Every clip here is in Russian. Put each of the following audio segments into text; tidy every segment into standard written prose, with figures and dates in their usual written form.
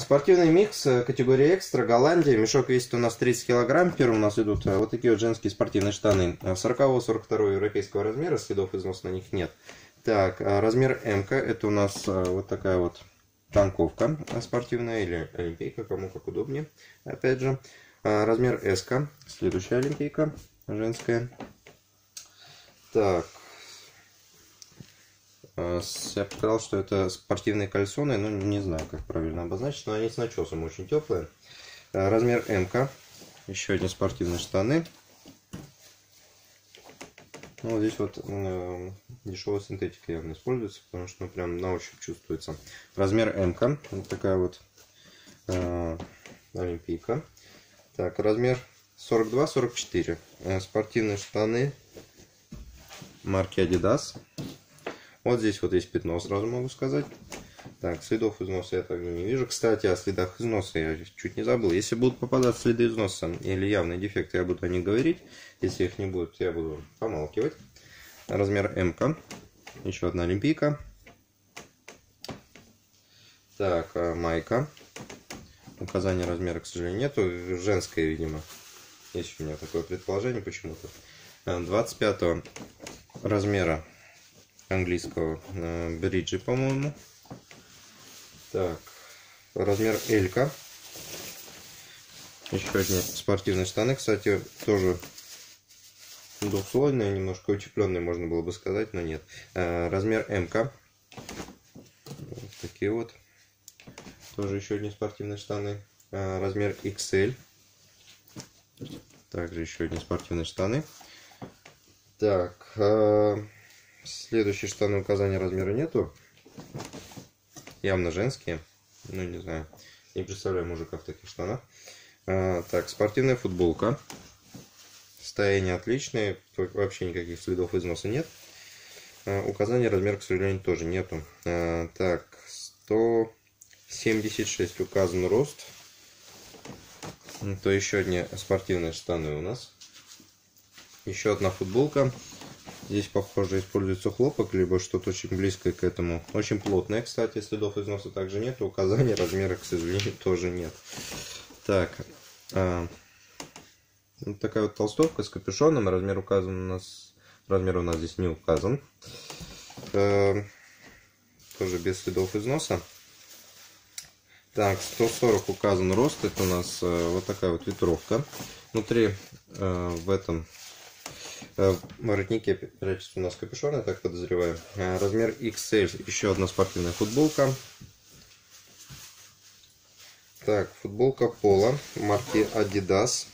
Спортивный микс, категория экстра, Голландия. Мешок весит у нас 30 килограмм. Первым у нас идут вот такие вот женские спортивные штаны 40-42 европейского размера, следов износа на них нет. Так, размер М-ка, это у нас вот такая вот танковка спортивная или олимпийка, кому как удобнее, опять же. Размер С-ка, следующая олимпийка женская. Так. Я показал, что это спортивные кальсоны, но не знаю, как правильно обозначить, но они с начесом, очень теплые. Размер М-ка. Еще одни спортивные штаны. Ну, вот здесь вот дешевая синтетика явно используется, потому что ну, прям на ощупь чувствуется. Размер М-ка. Вот такая вот олимпийка. Так, размер 42-44. Спортивные штаны марки Adidas. Вот здесь вот есть пятно, сразу могу сказать. Так, следов износа я также не вижу. Кстати, о следах износа я чуть не забыл. Если будут попадаться следы износа или явные дефекты, я буду о них говорить. Если их не будет, я буду помалкивать. Размер М-ка. Еще одна олимпийка. Так, майка. Указания размера, к сожалению, нету. Женская, видимо. Есть у меня такое предположение почему-то. 25 размера. Английского бриджи, по-моему. Так, размер L-ка. Еще одни спортивные штаны, кстати, тоже двухслойные, немножко утепленные, можно было бы сказать, но нет. Размер М-ка. Вот такие вот. Тоже еще одни спортивные штаны. Размер XL. Также еще одни спортивные штаны. Так. Следующие штаны, указания размера нету. Явно женские. Ну, не знаю. Не представляю мужика в таких штанах. Так, спортивная футболка. Состояние отличное. Вообще никаких следов износа нет. Указания размера, к сожалению, тоже нету. Так, 176 указан рост. То еще одни спортивные штаны у нас. Еще одна футболка. Здесь, похоже, используется хлопок, либо что-то очень близкое к этому. Очень плотное, кстати, следов износа также нет. Указания размера, к сожалению, тоже нет. Так, вот такая вот толстовка с капюшоном. Размер указан у нас... Размер у нас здесь не указан. Тоже без следов износа. Так, 140 указан рост. Это у нас вот такая вот ветровка. Внутри в этом... воротники, прячется у нас капюшон, я так подозреваю. Размер XL, еще одна спортивная футболка. Так, футболка Polo марки Adidas.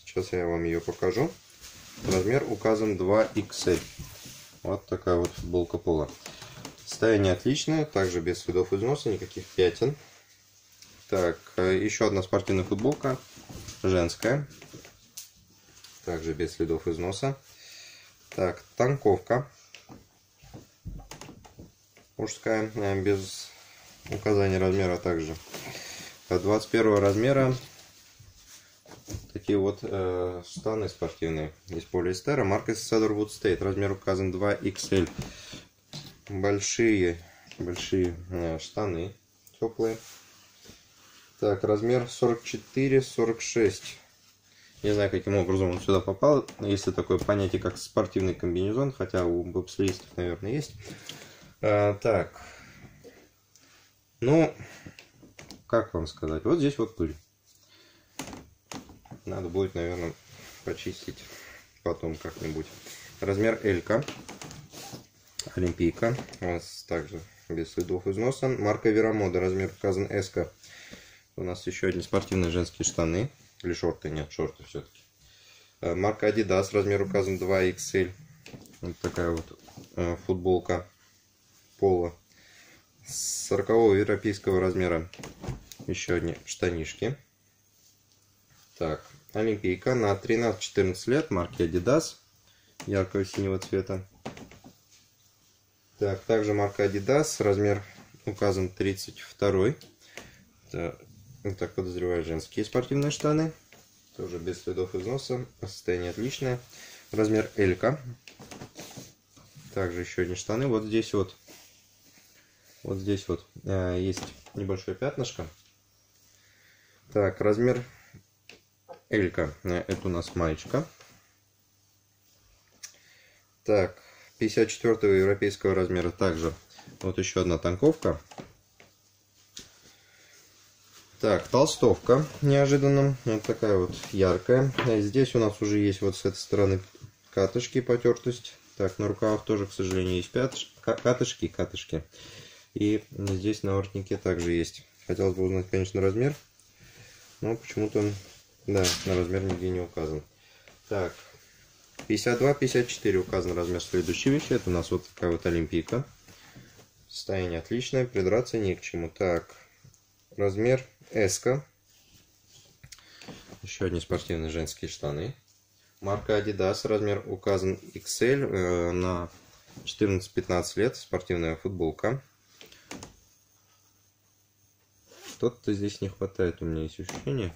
Сейчас я вам ее покажу. Размер указан 2XL. Вот такая вот футболка Polo. Состояние отличное, также без следов износа, никаких пятен. Так, еще одна спортивная футболка, женская. Также без следов износа. Так, танковка. Мужская. Без указания размера также. 21 размера. Такие вот штаны спортивные. Из полиэстера. Марка Седор Вудстейт. Размер указан 2XL. Большие штаны. Теплые. Так, размер 44-46. Не знаю, каким образом он сюда попал, если такое понятие, как спортивный комбинезон, хотя у бобслеистов, наверное, есть. Так, ну, как вам сказать, вот здесь вот пыль. Надо будет, наверное, почистить потом как-нибудь. Размер L-ка, олимпийка, у нас также без следов износа. Марка Веромода, размер указан S-ка. У нас еще одни спортивные женские штаны. Или шорты? Нет, шорты все-таки. Марка Adidas, размер указан 2XL. Вот такая вот футболка Polo. 40-го европейского размера. Еще одни штанишки. Так, олимпийка на 13-14 лет. Марки Adidas. Яркого синего цвета. Так, также марка Adidas. Размер указан 32-й. Так, подозреваю, женские спортивные штаны. Тоже без следов износа. Состояние отличное. Размер L-ка. Также еще одни штаны. Вот здесь вот Вот здесь вот есть небольшое пятнышко. Так, размер L-ка. Это у нас маечка. Так, 54-го европейского размера также. Вот еще одна танковка. Так, толстовка неожиданно. Вот такая вот яркая. Здесь у нас уже есть вот с этой стороны катышки, потертость. Так, на рукавах тоже, к сожалению, есть катышки. И здесь на воротнике также есть. Хотелось бы узнать, конечно, размер. Но почему-то он, да, на размер нигде не указан. Так, 52-54 указан размер следующей вещи. Это у нас вот такая вот олимпийка. Состояние отличное, придраться не к чему. Так, размер S-ка. Еще одни спортивные женские штаны. Марка Adidas, размер указан XL, на 14-15 лет, спортивная футболка. Что-то здесь не хватает, у меня есть ощущение.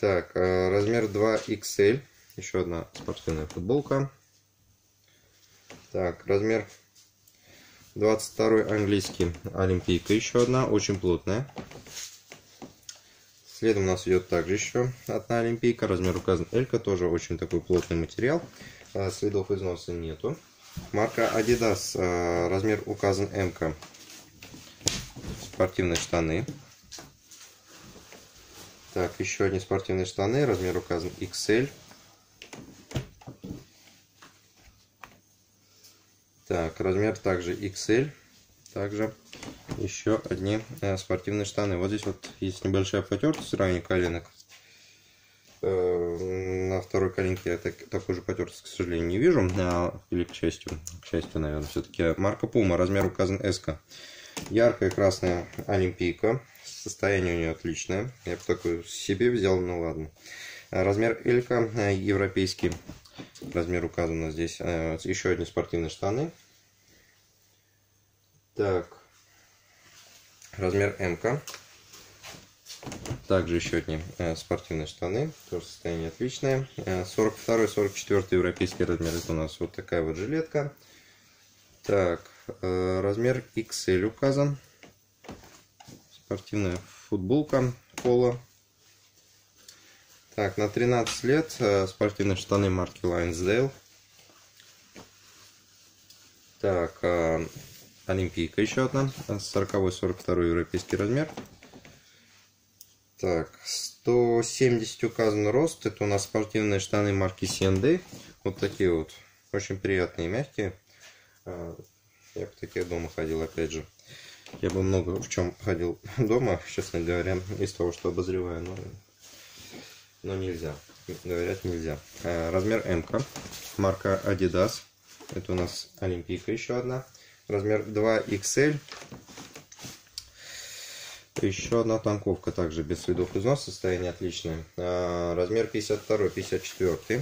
Так, размер 2XL, еще одна спортивная футболка. Так, размер 22 английский, олимпийка еще одна, очень плотная. Следом у нас идет также еще одна олимпийка, размер указан L-ка, тоже очень такой плотный материал, следов износа нету. Марка Adidas, размер указан М-ка, спортивные штаны. Так, еще одни спортивные штаны, размер указан XL. Так, размер также XL, также. Еще одни спортивные штаны. Вот здесь вот есть небольшая потертость в районе коленок. На второй коленке я такой же потертость, к сожалению, не вижу. Или к счастью. К счастью, наверное, все-таки. Марка Puma, размер указан S-ка. Яркая красная олимпийка. Состояние у нее отличное. Я бы такую себе взял, ну ладно. Размер L-ка, европейский. Размер указан здесь. Еще одни спортивные штаны. Так. Размер М-ка. Также еще одни спортивные штаны. Тоже состояние отличное. 42-44 европейский размер. Это у нас вот такая вот жилетка. Так, размер XL указан. Спортивная футболка пола. Так, на 13 лет спортивные штаны марки Лайнсдейл. Так, олимпийка еще одна, 40-42 европейский размер. Так, 170 указан рост. Это у нас спортивные штаны марки C&D. Вот такие вот, очень приятные, мягкие. Я бы таких дома ходил, опять же. Я бы много в чем ходил дома, честно говоря, из того, что обозреваю. Но нельзя, говорят, нельзя. Размер М-ка, марка Adidas. Это у нас олимпийка еще одна. Размер 2XL. Еще одна танковка, также без следов износа, состояние отличное. Размер 52-54.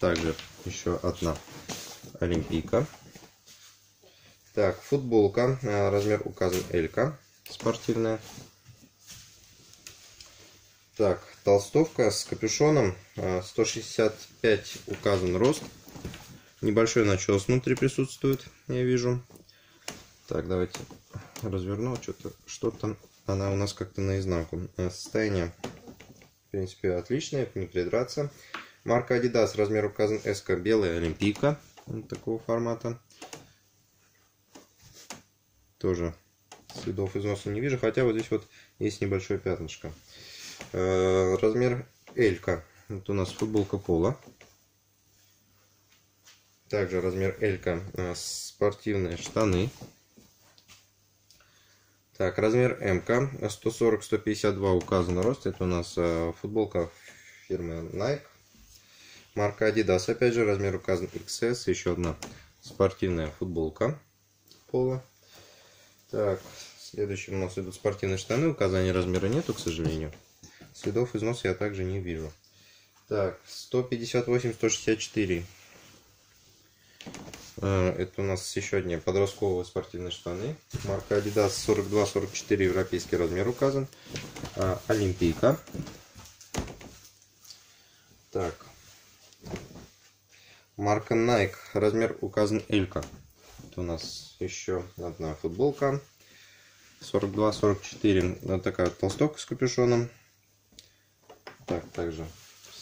Также еще одна олимпийка. Так, футболка. Размер указан L-ка, спортивная. Так, толстовка с капюшоном. 165 указан рост. Небольшой начес внутри присутствует, я вижу. Так, давайте разверну. Что-то она у нас как-то наизнанку. Состояние, в принципе, отличное, не придраться. Марка Adidas, размер указан S-ка, белая олимпийка. Вот такого формата. Тоже следов износа не вижу, хотя вот здесь вот есть небольшое пятнышко. Размер L-ка. Вот у нас футболка пола. Также размер L-ка, спортивные штаны. Так, размер М-ка, 140-152 указан рост. Это у нас футболка фирмы Nike. Марка Adidas, опять же, размер указан XS. Еще одна спортивная футболка пола. Так, следующим у нас идут спортивные штаны. Указания размера нету, к сожалению. Следов износа я также не вижу. Так, 158-164. Это у нас еще одни подростковые спортивные штаны. Марка Adidas, 42-44 европейский размер указан. Олимпийка. Так. Марка Nike, размер указан L-ка. у нас еще одна футболка 42-44, вот такая толстовка с капюшоном. Так, также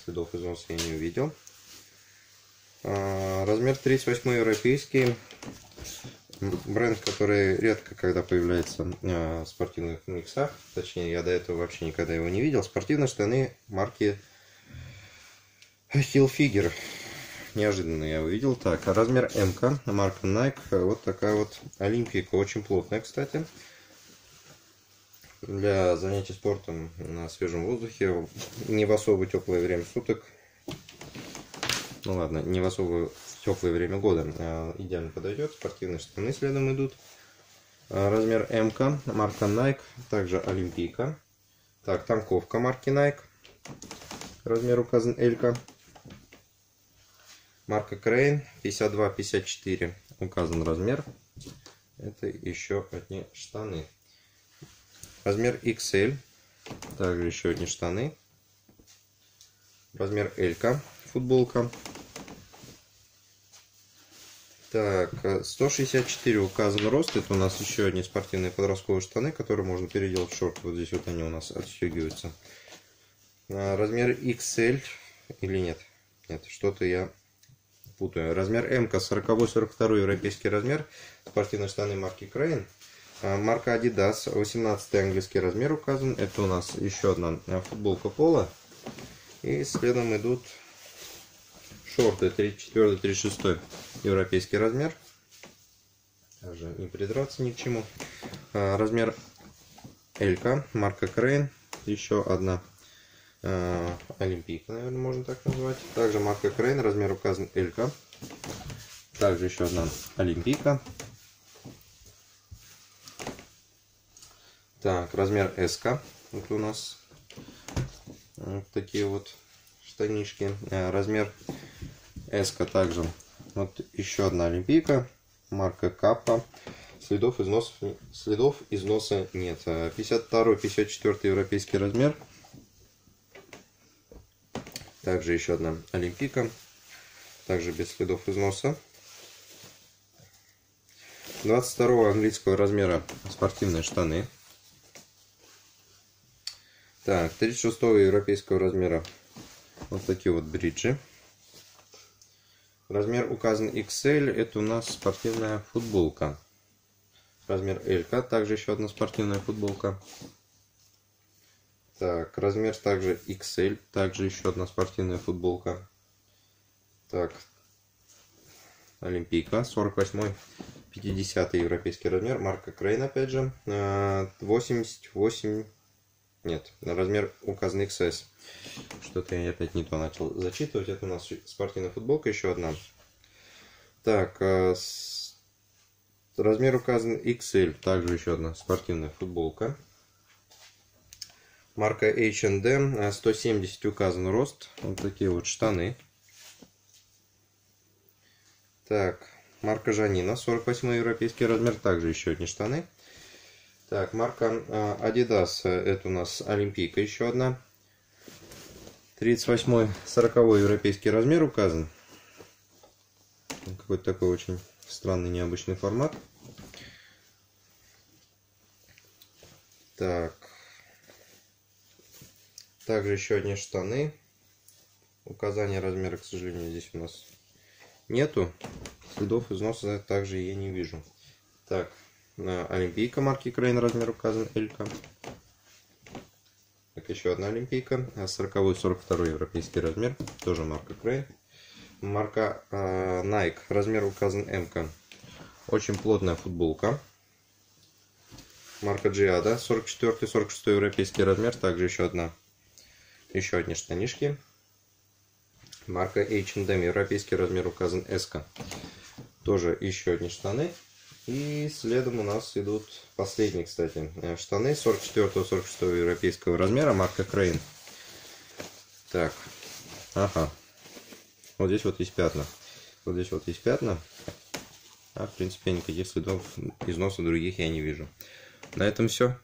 следов износа я не увидел. Размер 38 европейский. Бренд, который редко когда появляется в спортивных миксах. Точнее, я до этого вообще никогда его не видел. Спортивные штаны марки Hilfiger. Неожиданно я увидел. Так, размер М, марка Nike. Вот такая вот олимпийка. Очень плотная, кстати. Для занятий спортом на свежем воздухе. Не в особо теплое время суток. Ну ладно, не в особо теплое время года идеально подойдет. Спортивные штаны следом идут. Размер М, марка Nike, также олимпийка. Так, танковка марки Nike. Размер указан L. Марка Crane 52-54 указан размер. Это еще одни штаны. Размер XL, также еще одни штаны. Размер L, футболка. Так, 164 указан рост. Это у нас еще одни спортивные подростковые штаны, которые можно переделать в шорты. Вот здесь вот они у нас отстегиваются. Размер XL или нет? Нет, что-то я путаю. Размер М, 40-42 европейский размер. Спортивные штаны марки Crane. Марка Adidas, 18 английский размер указан. Это у нас еще одна футболка пола. И следом идут шорты 34-36 европейский размер. Даже не придраться ни к чему. Размер L, марка Crane. Еще одна олимпийка, наверное, можно так назвать. Также марка Crane, размер указан L. Также еще одна олимпийка. Так, размер S. Вот у нас вот такие вот штанишки. Размер S также. Вот еще одна олимпийка. Марка Каппа. Следов износа нет. 52-54 европейский размер. Также еще одна олимпийка. Также без следов износа. 22 английского размера спортивные штаны. Так, 36 европейского размера вот такие вот бриджи. Размер указан XL, это у нас спортивная футболка. Размер L, также еще одна спортивная футболка. Так, размер также XL, также еще одна спортивная футболка. Так, олимпийка, 48-50 европейский размер, марка Crane опять же, 88... Нет, размер указан XS. Что-то я опять не то начал зачитывать. Это у нас спортивная футболка, еще одна. Так, размер указан XL. Также еще одна спортивная футболка. Марка H&M, 170 указан рост. Вот такие вот штаны. Так, марка Жанина, 48 европейский размер. Также еще одни штаны. Так, марка Adidas, это у нас олимпийка еще одна. 38-40 европейский размер указан. Какой-то такой очень странный, необычный формат. Так. Также еще одни штаны. Указания размера, к сожалению, здесь у нас нету. Следов износа также я не вижу. Так. Олимпийка марки Crane, размер указан L. Так, еще одна олимпийка, 40-42 европейский размер, тоже марка Crane. Марка Nike, размер указан М. Очень плотная футболка. Марка Giada, 44-46 европейский размер, также еще одни штанишки. Марка H&M, европейский размер указан S. Тоже еще одни штаны. И следом у нас идут последние, кстати, штаны 44-46 европейского размера, марка Crane. Так, ага. Вот здесь вот есть пятна. Вот здесь вот есть пятна. А в принципе никаких следов износа других я не вижу. На этом все.